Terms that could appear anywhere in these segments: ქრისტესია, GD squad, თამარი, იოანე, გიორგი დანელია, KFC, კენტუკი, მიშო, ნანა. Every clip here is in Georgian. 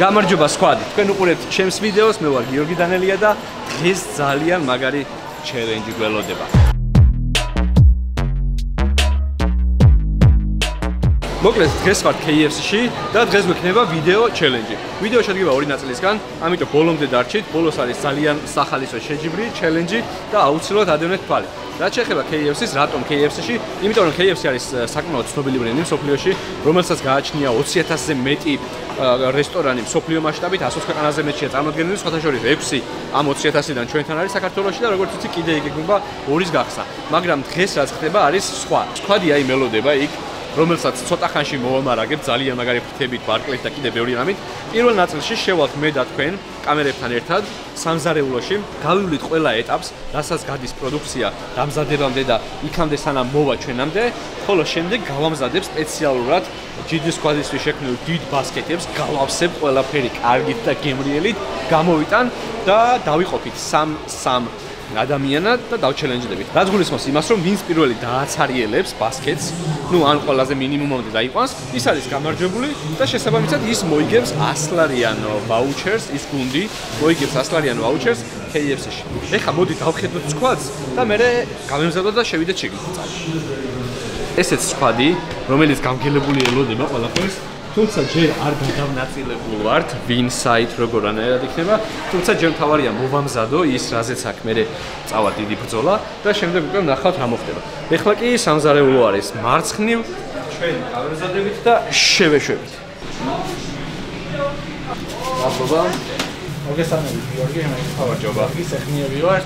გამარჯობა სკვადი. Თქვენ უყურებთ ჩემს ვიდეოს, მე ვარ გიორგი დანელია და დღეს ძალიან მაგარი ჩელენჯი გველოდება. მოკლედ დღეს ვარ KFC-ში და დღეს გვექნება ვიდეო ჩელენჯი. ვიდეო შედგება ორი ნაწილისგან, ამიტომ ბოლომდე დარჩით. ბოლოს არის ძალიან სახალისო შეჯიბრი, ჩელენჯი და აუცილებლად ადევნეთ თვალი. Რაც შეეხება KFC-ს, რატომ KFC-ში? იმიტომ რომ KFC არის საკმაოდ ცნობილი ბრენდი მსოფლიოში, რომელსაც გააჩნია 20000-ზე მეტი რესტორანი მსოფლიო მასშტაბით, 120 ქვეყანაზე მეტია წარმოდგენილი, სხვათა შორის 6 ამ 20000-დან ჩვენთან არის საქართველოში და როგორც ვთქვი, კიდე იგეგმება 2-ის გახსნა. მაგრამ დღეს რაც ხდება არის სხვა. Სხვადი აი მელოდება იქ, რომელსაც ცოტა ხანში მოვამარაგებ, ძალიან მაგარი ფრთებით, ბარკლით და კიდე ბევრი რამით. პირველ ნაწილში შევალთ მე და თქვენ კამერებთან ერთად. სამზარეულოში გავივლით ყველა ეტაპს, რასაც გადის პროდუქცია დამზადებამდე და იქამდე სანამ მოვა ჩვენამდე, ხოლო შემდეგ გავამზადებ სპეციალურად ჯიდის სკვადისთვის შექმნილ დიდ ბასკეტებს, გავავსებ ყველაფერი კარგით და გემრიელით, გამოვიტან და დავიყოფით სამ ადამიანად და დავჩელენჯდებით. რაც გულისხმობს იმას, რომ ვინც პირველი დააცარიელებს ბასკეტს, ну ან ყველაზე მინიმუმამდე დაიყვანს, ის არის გამარჯვებული და შესაბამისად ის მოიგებს 100 ლარიანო vouchers, ის გუნდი მოიგებს 100 ლარიანო vouchers KFC-ში. ეხლა მოდი დავხედოთ სკვადს და მე გავემზადოთ და შევიდეთ შეგიძლიათ. ესეც სკვადი, რომელიც გამგელებული ელოდება ყველაფერს. Თუმცა ჯერ არ გადავნაწილებული ვართ, ვინ საით როგორ არანაირად იქნება, თუმცა ჯერ თავარია მოვამზადო ის, რაზეც აქ მე წავა დიდი ბრძოლა და შემდეგ უკვე ნახავთ რა მოხდება. ეხლა კი სამზარეულო არის მარცხნივ, ჩვენ გავემზადებით და შევეშვებით. მადლობა. მოგესალმებით გიორგი, მოგესალმებით. ის ეხნიები ვარ,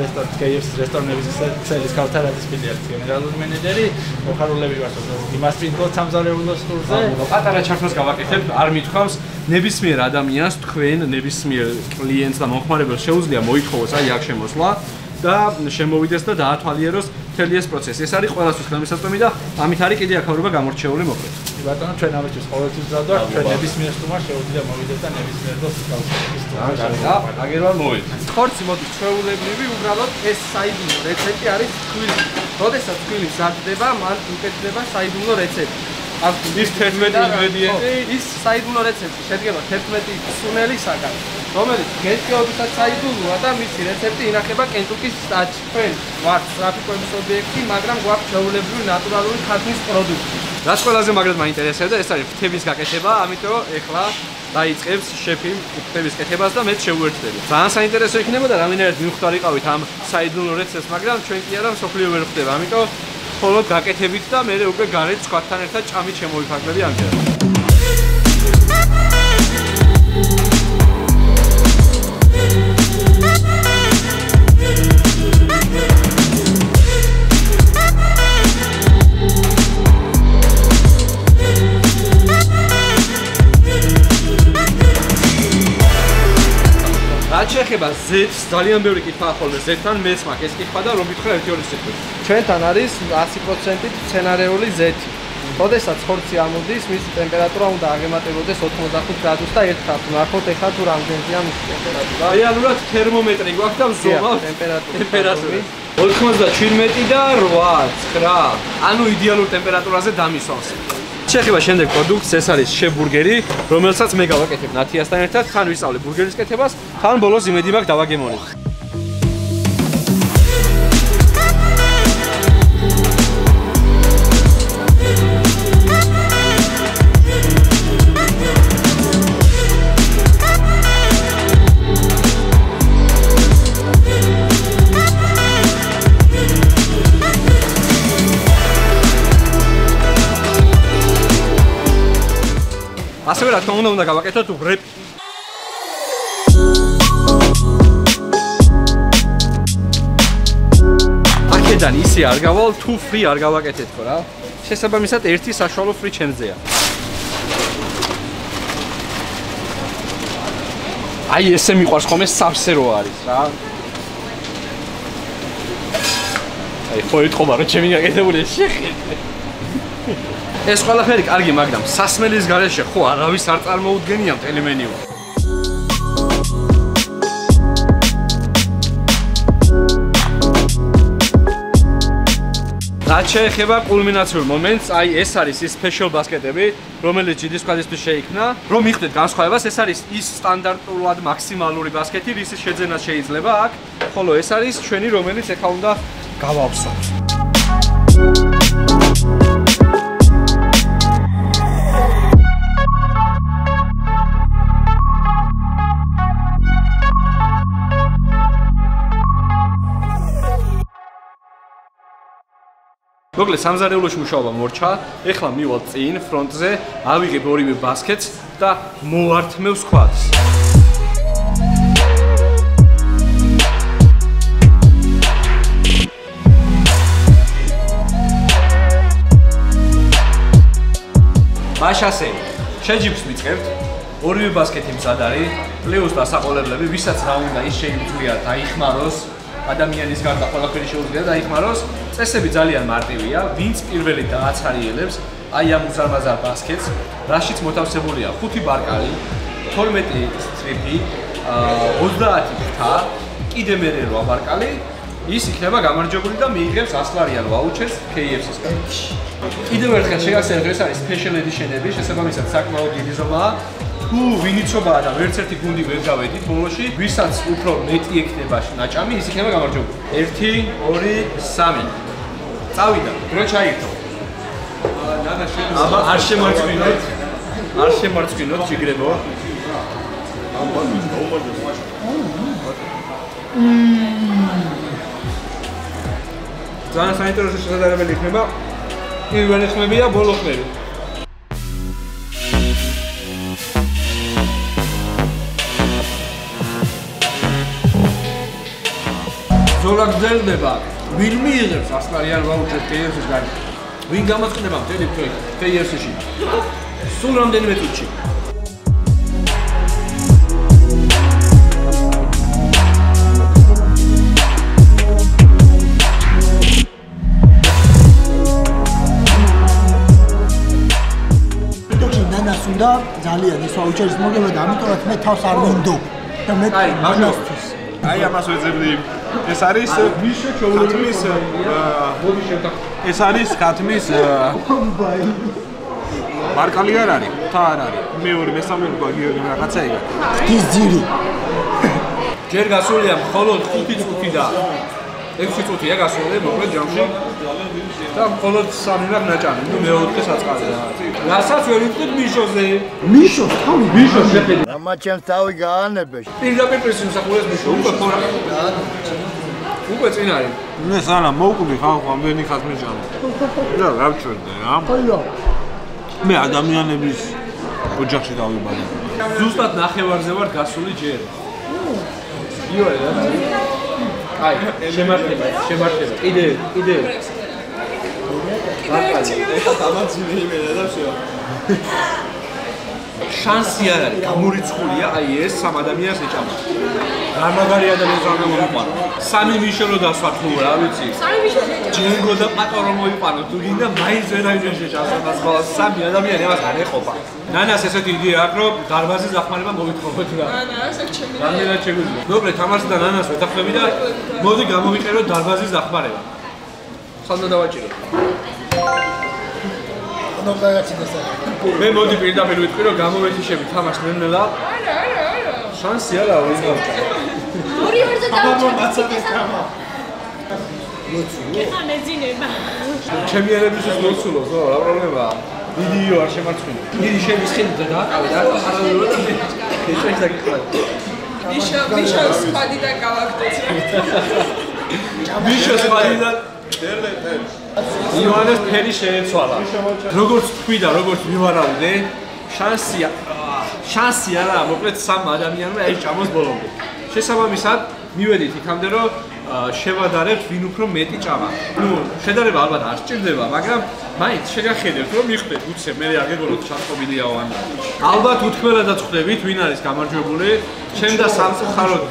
რესტორნ KFC რესტორნების ქსელის ქავთარაძის ფილიალის გენერალური მენეჯერი, მოხარულები ვარ იმასპინდოთ სამზარეულოს ტურზე. პატარა ჩართვას გავაკეთებ, არ მითხოვს ნებისმიერ ადამიანს, თქვენ ნებისმიერ კლიენტს და მომხმარებელს შეუძლია მოითხოვოს აი აქ შემოსვლა და შემოვიდეს და დაათვალიეროს მთელი ეს პროცესი. ეს არის ყველასთვის ხელმისაწვდომი და ამით არის კიდე აქაურობა გამორჩეული მოკლედ. Bătău, ce n-am văzut, scoateți zadar, ce nebismire stumaș, ce uite, mă uite, ce nebismire dos, ce uite. Da, agirul noi. Corți mod, ce uleblivi, ugralot, es saibino recepti aris quiz. Toate să quiz, zadeva, man, uceteva saibino recepti. Acum is 13 ingrediente, is saibino recepti. Ședgeva 13 sunelisagan. Რომელიც გესტიობისას საიდუმლოა და მისი რეცეპტი ინახება კენტუკის შტატში. ჩვენ ვართ ტრაფიკოების ობიექტი, მაგრამ გვაქვს ჩაულებრივი ნატურალური ხარკნის პროდუქტი. რაც ყველაზე მაგრად მაინტერესებდა, ეს არის ფრთების გაკეთება, ამიტომ ეხლა დაიწყებს შეფი ფრთების კეთებას და მე შევუერთდები. ძალიან საინტერესო იქნება და რამინერად მივხვდარიყავით ამ საიდუმლო რეცეპტს, მაგრამ ჩვენ კი არა მსოფლიო ვერ ხდება, ამიტომ მხოლოდ გაკეთებით და მე უკვე გარეთ სხვათან ერთად ჭამით შემოვიფარგლები ამჯერად. რაც შეეხება ზეთს, ძალიან ბევრი კითხვა ხოლმე ზეთთან მეც მაქვს ეს კითხვა და რომ გითხრა 1-2 სიტყვით. ჩვენთან არის 100%-ით მცენარეული ზეთი. როდესაც ხორცი ამოდის, მისი ტემპერატურა უნდა აღემატებოდეს 85 გრადუსს და 1 ხათს. ნახოთ ეხლა თუ რამდენია მისი ტემპერატურა. რეალურად თერმომეტრი გვაქვს და ვზომავთ ტემპერატურა. 97 და 8-9. ანუ იდეალურ ტემპერატურაზე დამისვამს. შეეხება შემდეგ პროდუქტს, ეს არის შებურგერი, რომელსაც მე გავაკეთებ ნათიასთან ერთად, თან ვისწავლე ბურგერის კეთებას, თან ბოლოს იმედი მაქვს დავაგემონე. Asevă la tău unde găbăcete tu grep. Acesta nici ar găval tu free ar găbăcete fără. Și să bămi să te erti să șalu free chenzeia. Ai este mi coarș cum e sapseroari. Ai foi tu mare ce mi găgete bune. ეს ყველაფერი კარგი, მაგრამ სასმელის გარეშე ხო არავის არ წარმოუდგენია მთელი მენიუ. რაც შეეხება კულმინაციურ მომენტს, აი ეს არის ის სპეციალ ბასკეტები, რომელიც ჯიდის სკვალისთვის შეიქმნა, რომ მიხვდეთ განსხვავებას, ეს არის ის სტანდარტულად მაქსიმალური ბასკეტი, რის შეძენა შეიძლება აქ, ხოლო ეს არის ჩვენი, რომელიც ეხა უნდა მოკლედ სამზარეულოში მუშაობა მორჩა, ეხლა მივალ წინ ფრონტზე, ავიღებ ორივე ბასკეტს და მოვართმევ სკვალს. მაშ ასე, შეჯიბს ვიწყებთ, ორივე ბასკეტი მზად არის, პლუს დასაყოლებლები, ვისაც რა უნდა ის შეგვიძლიათ აიხმაროს. ადამიანის გარდა ყველაფერი შეუძლია დაიხმაროს. წესები ძალიან მარტივია, ვინც პირველი დააცარიელებს აი ამ უზარმაზარ ბასკეტს, რაშიც მოთავსებულია 5 ბარკალი, 12 სტრიპი, 30 ფთა, კიდე მერე 8 ბარკალი, ის იქნება გამარჯვებული და მიიღებს 100 ლარიან ვაუჩერს KFC-ს კარტში. კიდევ ერთხელ შეგახსენებ, ეს არის სპეციალ ედიშენები, შესაბამისად საკმაოდ დიდი ზომაა. თუ ვინიცობაა და ვერც ერთი გუნდი ვერ გავედით ბოლოში, ვისაც უფრო მეტი ექნება ნაჭამი, ის იქნება გამარჯვებული. 1, 2, 3. წავიდა, დრო ჩაირთო. ნანა შენ არ შემარწყვინოთ. არ შემარწყვინოთ, შეგრებო. ძალიან საინტერესო შესაძლებელი იქნება. პირველი ხმები და ბოლო ხმები. ზოლა გრძელდება, ვინ მიიღებს 100 ლარიან ვაუჩერს KFC-ს კარტში, ვინ გამოწყდება მთელი ფერი KFC-ში, სულ რამდენიმე წუთში. თვითონ ნანას უნდა ძალიან ეს ვაუჩერის მოგება და ამიტომ რომ მე თავს არ ვინდობ და მე ნანასთვის. აი ამას ვეძებდი. ეს არის ქათმის მარკალი არ არის, თა არ არის, მეორე მესამე გვაგიორი რაღაცა ეგა. ის ძირი. ჯერ გასულია მხოლოდ 5 წუთი და 6 წუთია გასული მოკლედ ჯამში. და მხოლოდ 3 რა ნაჭამი, ნუ მეოთხე საწყარია. რასაც ვერ ვიტყვით მიშოზე. მიშო, თავი მიშო შეხედე. ამა ჩემს თავი გაანებე. პირდაპირ პრესიუსახულეს მიშო უკვე ხორა. Upe ce n-are? Nu e sana, mă ucum de hau, am venit ca să mergeam. Da, vreau ce de am. Mea, dar mi-a nebis. O geac și dau eu bani. Zustat nahevarze var gasuli jer. Io e da? Hai, ce marteva, ce marteva. Ide, ide. Შანსი არ არის, გამორიცხულია აი ეს სამ ადამიანს ეჭამა. რა მაგარი ადამიანს არ გამომიყარო. სამი მიშო რო დასვათ ხო რა ვიცი. სამი მიშო ჯენგო და პატო რომ მოიყარო, თუ გინდა მაინც ვერაიდან შეჭამს და სამი ადამიანი ამას არ ეხობა. ნანას ესეთი იდეა აქვს, რომ დარბაზის დახმარება მოვითხოვოთ რა. ნანას აქ შემიძლია. რამდენად შეგვიძლია. მოკლედ თამარს და ნანას ვეთახმები და მოდი გამოვიყენოთ დარბაზის დახმარება. ხალხო დავაჭიროთ. მე მოდი პირდაპირ ვიტყვი, რომ გამოვეთიშები თამაშს ნელ-ნელა. არა, არა, არა. შანსი არ არის რა. ორი-ორზე დავჭერდა. გეხა მეძინება. ჩემი არებისთვის მოცულობს, ხო, რა პრობლემაა? ვიდეო არ შემარცხინე. დიდი შევისხედი და დააკავე, პარალელურად ეშეც დაგიხვალე. მიშოს ფადი და გავაკეთე. მიშოს ფადი და ივანეს ფერი შეეცვალა. როგორც თქვიდა, როგორც მივარავდე, შანსი არა, მოკლედ სამ ადამიანმა აიჭამოს ბოლომდე. შესაბამისად, მივედით იქამდე, რომ შევადარებთ, ვინ უფრო მეტი ჭამა. ნუ, შედარება ალბათ არ სჭირდება, მაგრამ მაინც შეგახედებთ, რომ მიხვდეთ, უცებ მე აგებულოთ ჩატყობილიაო ან. ალბათ უთქმელადაც ხვდებით, ვინ არის გამარჯვებული. ჩემ და სამწუხაროდ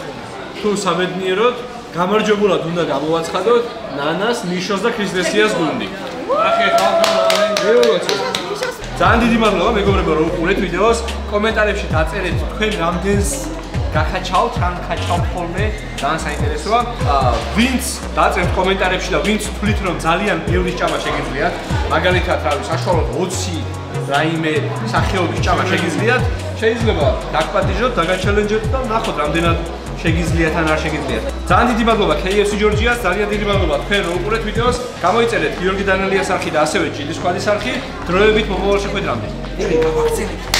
თუ სამედნიეროდ გამარჯვებულად უნდა გამოვაცხადოთ ნანას, მიშოს და ქრისტესიას გუნდი. ახლა ხალხო, გეუბნებით. ძალიან დიდი მადლობა მეგობრებო, რომ უყურეთ ვიდეოს. კომენტარებში დაწერეთ თქვენ რამდენს gakhachaut, am gakhachaut ხოლმე, ძალიან საინტერესოა. Ვინც დაწერთ კომენტარებში და ვინც თვლით რომ ძალიან ბევრი ჭამა შეგიძლიათ, მაგალითად, რა ვიცი, საშუალოდ 20 რაიმე სახეობის ჭამა შეგიძლიათ, შეიძლება დაგპატიჟოთ, დაგაჩელენჯოთ და ნახოთ რამდენად შეგიძლიათ ან არ შეგიძლიათ. ძალიან დიდი მადლობა KFC Georgia-ს, ძალიან დიდი მადლობა თქვენ რომ უყურეთ ვიდეოს. გამოიწერეთ გიორგი დანელიას არხი და ასევე ჯილისკვალის არხი. დროებით მომავალ შეხვედრამდე.